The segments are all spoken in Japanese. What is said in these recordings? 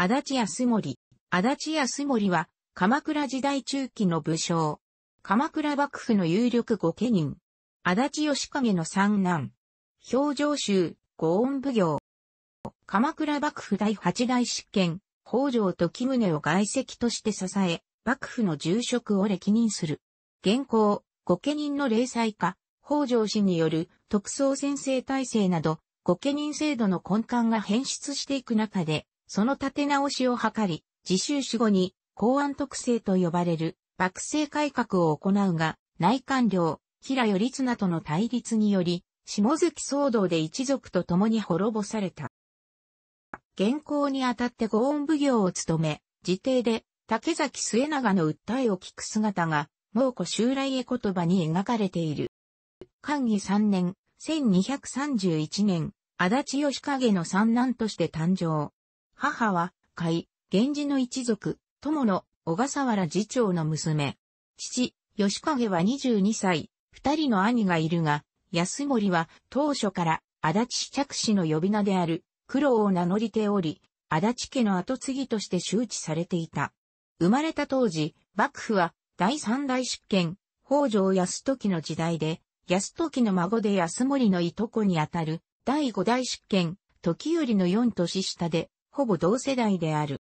足立康盛。足立康盛は、鎌倉時代中期の武将。鎌倉幕府の有力御家人。足立義景の三男。評定州、御恩奉行。鎌倉幕府第8代執権、北条時宗を外戚として支え、幕府の重職を歴任する。元寇、御家人の零細化、北条氏による特捜専制体制など、御家人制度の根幹が変質していく中で、その立て直しを図り、自習死後に公安特制と呼ばれる幕政改革を行うが、内官僚、平頼綱との対立により、下関騒動で一族と共に滅ぼされた。元寇にあたって御恩奉行を務め、自邸で竹崎末長の訴えを聞く姿が、蒙古襲来絵言葉に描かれている。寛義3年、1231年、足立義景の三男として誕生。母は、甲斐、源氏の一族、友の小笠原次長の娘。父、義景は22歳、二人の兄がいるが、康盛は当初から足立子嫡子の呼び名である、九郎を名乗りており、足立家の跡継ぎとして周知されていた。生まれた当時、幕府は第三代執権、北条泰時の時代で、泰時の孫で康盛のいとこにあたる、第五代執権、時頼の4年下で、ほぼ同世代である。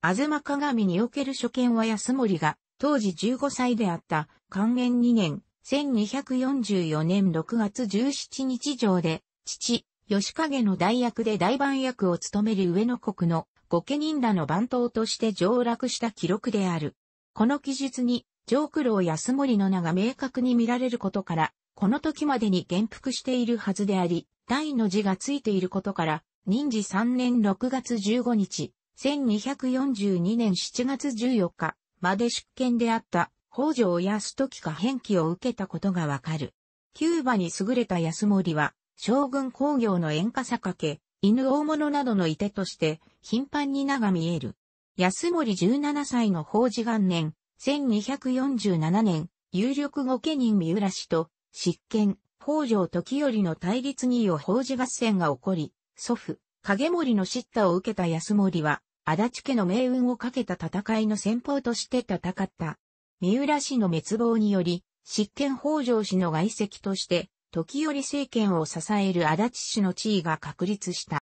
吾妻鏡における所見は康盛が、当時15歳であった、寛延2年、1244年6月17日上で、父、義景の代役で大番役を務める上野国の御家人らの番頭として上洛した記録である。この記述に、上九郎康盛の名が明確に見られることから、この時までに元服しているはずであり、大の字がついていることから、任治3年6月15日、1242年7月14日まで執権であった北条泰時が偏忌を受けたことがわかる。キューバに優れた康盛は、将軍興行の演歌酒、犬大物などの射手として頻繁に名が見える。康盛17歳の宝治元年、1247年、有力御家人三浦氏と、執権、北条時頼の対立により宝治合戦が起こり、祖父、景盛の叱咤を受けた康盛は、足立家の命運をかけた戦いの先鋒として戦った。三浦氏の滅亡により、執権北条氏の外戚として、時頼政権を支える足立氏の地位が確立した。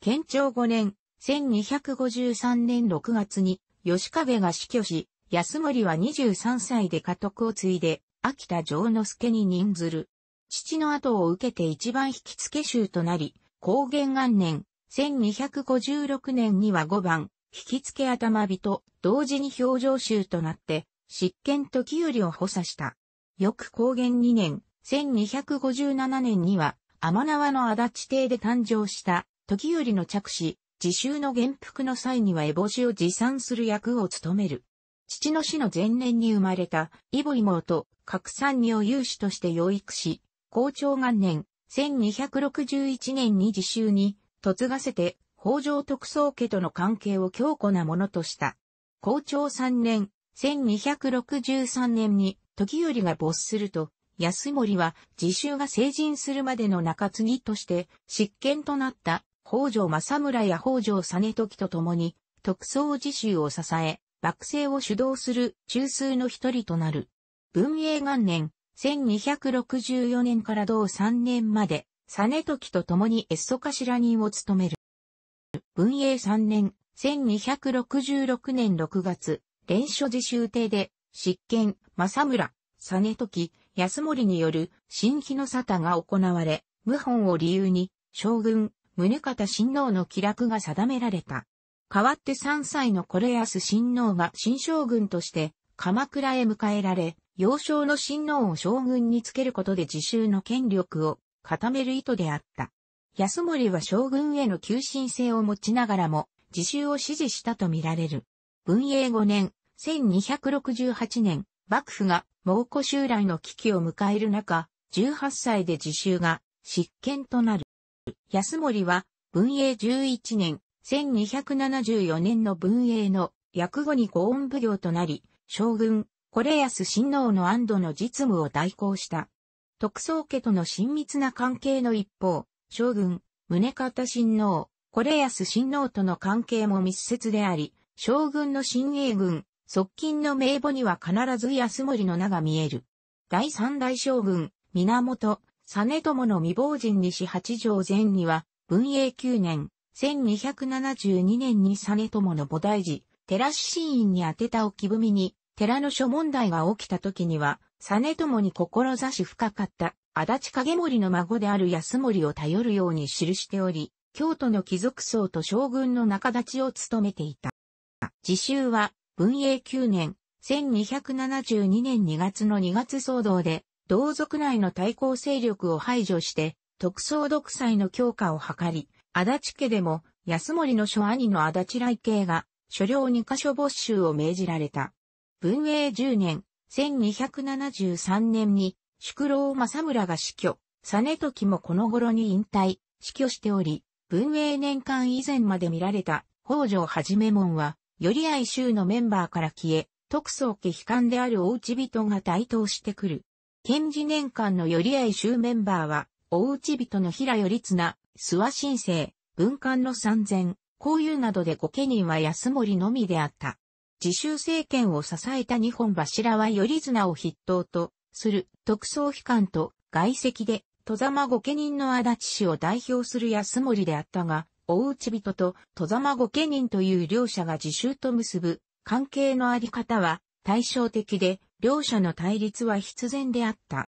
建長5年、1253年6月に、義景が死去し、康盛は23歳で家督を継いで、秋田丈之助に任ずる。父の後を受けて一番引き付け衆となり、光元元年、1256年には5番、引き付け頭火と同時に評定衆となって、執権時頼を補佐した。翌光元2年、1257年には、天縄の足立邸で誕生した、時頼の嫡子、自習の元服の際には烏帽子を持参する役を務める。父の死の前年に生まれた、異母妹、覚山仁を有子として養育し、光長元年、1261年に自習に、嫁がせて、北条特捜家との関係を強固なものとした。光長3年、1263年に、時頼が没すると、康盛は自習が成人するまでの中継ぎとして執権となった北条政村や北条実時と共に特捜自習を支え幕政を主導する中枢の一人となる。文永元年1264年から同3年まで実時と共に越曽頭人を務める。文永3年1266年6月連署自習邸で執権政村、実時、康盛による新日の沙汰が行われ、謀反を理由に、将軍、宗方親王の忌落が定められた。代わって3歳の惟康親王が新将軍として、鎌倉へ迎えられ、幼少の親王を将軍につけることで自習の権力を固める意図であった。康盛は将軍への求心性を持ちながらも、自習を支持したと見られる。文永5年、1268年、幕府が、蒙古襲来の危機を迎える中、18歳で自習が執権となる。康盛は文永11年、1274年の文永の役後に御恩奉行となり、将軍、惟康親王の安堵の実務を代行した。特捜家との親密な関係の一方、将軍、宗方親王、コレヤス親王との関係も密接であり、将軍の親衛軍、側近の名簿には必ず安盛の名が見える。第三代将軍、源実朝の未亡人西八条前には、文永9年、1272年に実朝の菩提寺、寺師神院に宛てた置き文に、寺の諸問題が起きた時には、実朝に志深かった、足立景盛の孫である安盛を頼るように記しており、京都の貴族層と将軍の仲立ちを務めていた。自習は、文永9年、1272年2月の二月騒動で、同族内の対抗勢力を排除して、特捜独裁の強化を図り、足立家でも、安盛の諸兄の足立来慶が、所領2箇所没収を命じられた。文永10年、1273年に、宿老政村が死去、実時もこの頃に引退、死去しており、文永年間以前まで見られた、北条一門は、寄合衆のメンバーから消え、特捜家悲観である大内人が台頭してくる。建治年間の寄合衆メンバーは、大内人の平頼綱、諏訪新政、文官の三千、こういうなどで御家人は安盛のみであった。自習政権を支えた2本柱は頼綱を筆頭とする特捜悲観と外戚で、外様御家人の足立氏を代表する安盛であったが、大内人と外様御家人という両者が自習と結ぶ関係のあり方は対照的で、両者の対立は必然であった。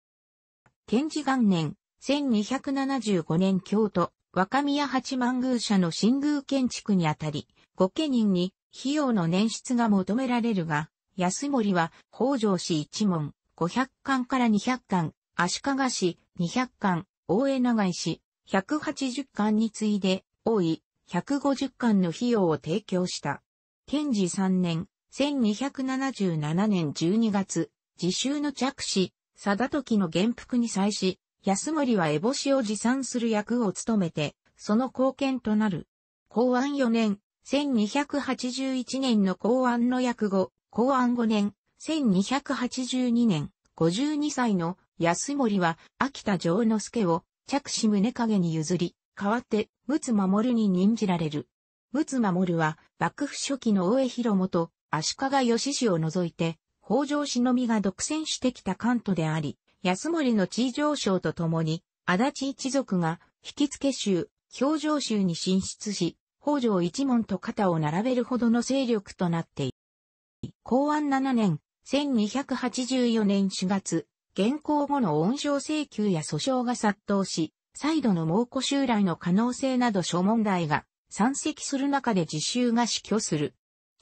建治元年、1275年京都、若宮八幡宮社の新宮建築にあたり、御家人に費用の捻出が求められるが、安盛は北条氏一門、500貫から200貫、足利氏、200貫、大江長井氏、180貫に次いで、多い、150貫の費用を提供した。建治3年、1277年12月、自習の嫡子、定時の元服に際し、安盛は烏帽子を持参する役を務めて、その後見となる。弘安4年、1281年の弘安の役後、弘安5年、1282年、52歳の安盛は、秋田丈之助を、嫡子宗景に譲り、代わって、陸奥守に任じられる。陸奥守は、幕府初期の大江広元、足利義氏を除いて、北条氏のみが独占してきた関東であり、安盛の地位上昇とともに、足立一族が、引付州、表情州に進出し、北条一門と肩を並べるほどの勢力となっている。弘安7年、1284年4月、元寇後の恩賞請求や訴訟が殺到し、再度の蒙古襲来の可能性など諸問題が山積する中で自習が死去する。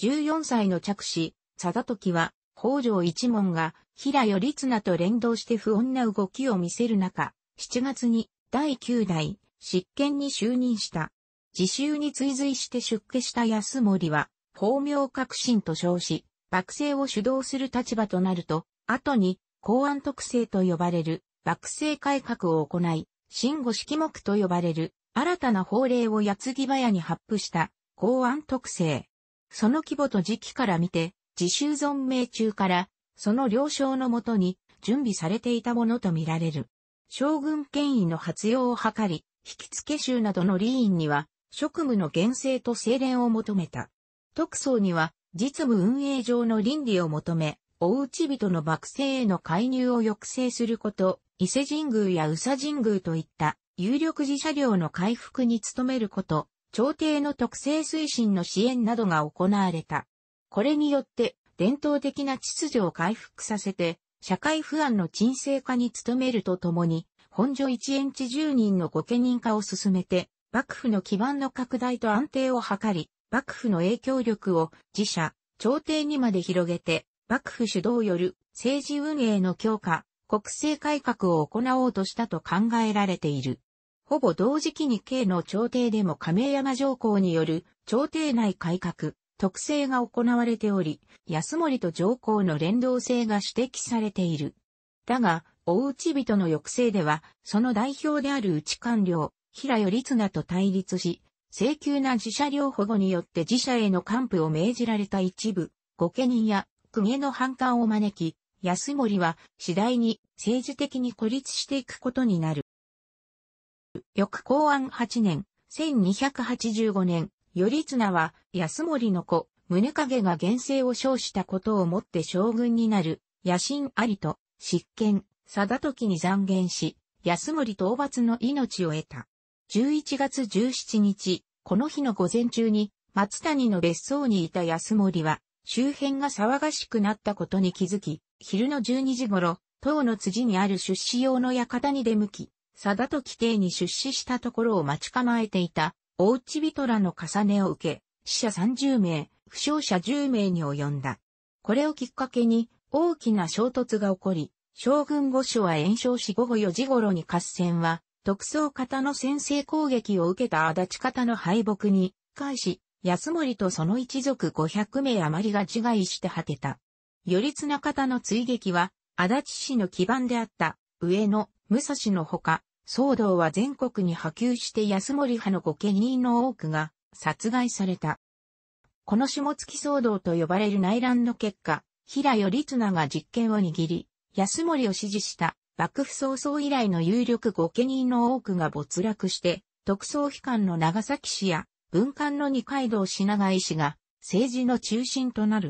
14歳の嫡子、定時は北条一門が平頼綱と連動して不穏な動きを見せる中、7月に第9代執権に就任した。自習に追随して出家した安盛は、法名革新と称し、幕政を主導する立場となると、後に弘安特政と呼ばれる幕政改革を行い、新五色目と呼ばれる新たな法令を矢継ぎ早に発布した弘安特政。その規模と時期から見て、自習存命中からその了承のもとに準備されていたものとみられる。将軍権威の発揚を図り、引付衆などの吏員には職務の厳正と清廉を求めた。特捜には実務運営上の倫理を求め、大内人の幕政への介入を抑制すること、伊勢神宮や宇佐神宮といった有力寺社領の回復に努めること、朝廷の特政推進の支援などが行われた。これによって伝統的な秩序を回復させて社会不安の沈静化に努めるとともに本所一円地住人の御家人化を進めて幕府の基盤の拡大と安定を図り幕府の影響力を寺社、朝廷にまで広げて幕府主導よる政治運営の強化、国政改革を行おうとしたと考えられている。ほぼ同時期に京の朝廷でも亀山上皇による朝廷内改革、特政が行われており、安盛と上皇の連動性が指摘されている。だが、大内人の抑制では、その代表である内官僚、平頼綱と対立し、性急な寺社領保護によって寺社への還付を命じられた一部、御家人や公家の反感を招き、安盛は次第に政治的に孤立していくことになる。翌弘安8年、1285年、頼綱は安盛の子、宗景が厳正を称したことをもって将軍になる、野心ありと、執権、定時に讒言し、安盛討伐の命を得た。11月17日、この日の午前中に、松谷の別荘にいた安盛は、周辺が騒がしくなったことに気づき、昼の12時頃、唐の辻にある出仕用の館に出向き、定時邸に出仕したところを待ち構えていた、大内人らの重ねを受け、死者30名、負傷者10名に及んだ。これをきっかけに、大きな衝突が起こり、将軍御所は延焼し午後4時頃に合戦は、徳宗方の先制攻撃を受けた足立方の敗北に、返し、安盛とその一族500名余りが自害して果てた。頼綱方の追撃は、足立氏の基盤であった、上野、武蔵のほか、騒動は全国に波及して安盛派の御家人の多くが、殺害された。この下月騒動と呼ばれる内乱の結果、平頼綱が実権を握り、安盛を支持した、幕府早々以来の有力御家人の多くが没落して、徳宗批判の長崎氏や、文官の二階堂品川氏が政治の中心となる。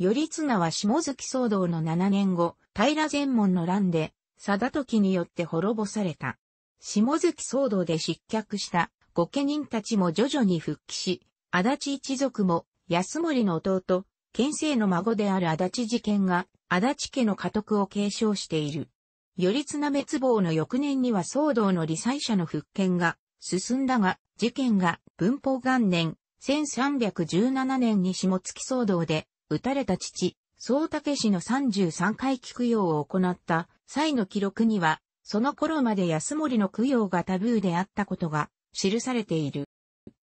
頼綱は下月騒動の7年後、平前門の乱で、定時によって滅ぼされた。下月騒動で失脚した御家人たちも徐々に復帰し、足立一族も安盛の弟、権正の孫である足立次賢が足立家の家督を継承している。頼綱滅亡の翌年には騒動の理災者の復権が進んだが、次賢が文保元年1317年に下月騒動で撃たれた父、宗武氏の33回供養を行った際の記録には、その頃まで安盛の供養がタブーであったことが記されている。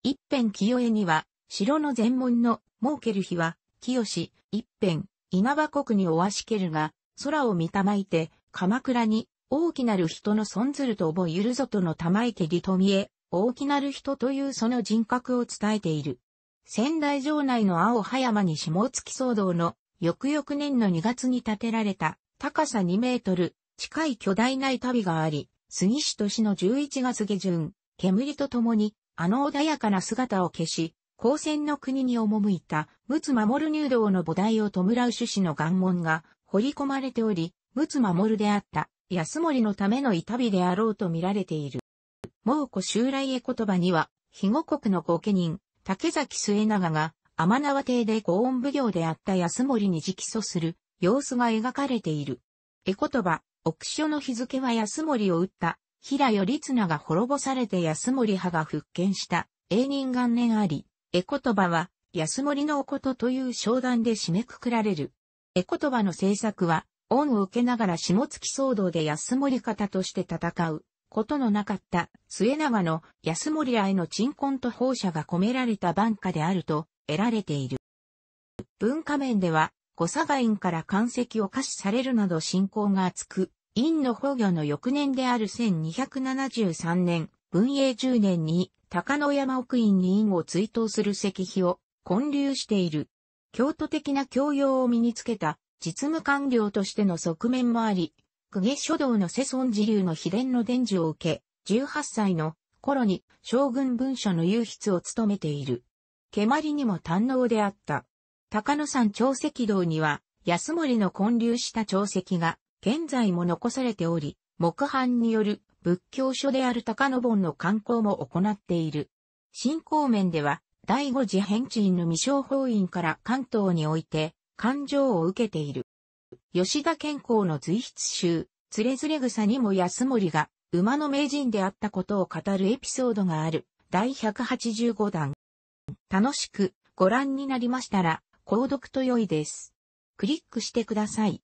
一辺清江には、城の前門の設ける日は、清し、一辺、稲葉国におわしけるが、空を見たまいて、鎌倉に、大きなる人の存ずると覚ゆるぞとのたまいけりと見え、大きなる人というその人格を伝えている。仙台城内の青葉山に下月騒動の、翌々年の2月に建てられた、高さ2メートル、近い巨大な板碑があり、杉氏年の11月下旬、煙とともに、あの穏やかな姿を消し、高専の国に赴いた、陸奥守入道の菩提を弔う趣旨の願文が彫り込まれており、陸奥守であった、安盛のための板碑であろうと見られている。蒙古襲来絵言葉には、肥後国の御家人、竹崎末長が、甘縄邸で御恩奉行であった安盛に直訴する様子が描かれている。絵言葉、奥書の日付は安盛を討った。平頼綱が滅ぼされて安盛派が復権した、永仁元年あり、絵言葉は、安盛のおことという商談で締めくくられる。絵言葉の制作は、恩を受けながら下月騒動で安盛方として戦う、ことのなかった、末長の安盛らへの鎮魂と報謝が込められた挽歌であると、得られている。文化面では、御差が院から官籍を下賜されるなど信仰が厚く、院の崩御の翌年である1273年、文永10年に、高野山奥院に院を追悼する石碑を建立している。京都的な教養を身につけた実務官僚としての側面もあり、公家書道の世尊寺流の秘伝の伝授を受け、18歳の頃に将軍文書の右筆を務めている。蹴鞠にも堪能であった。高野山長石堂には、安盛の建立した長石が、現在も残されており、木版による仏教書である高野本の刊行も行っている。信仰面では、第五次変地院の未生法院から関東において、勧請を受けている。吉田兼好の随筆集、徒然草にも安盛が馬の名人であったことを語るエピソードがある、第185弾。楽しくご覧になりましたら、購読と良いです。クリックしてください。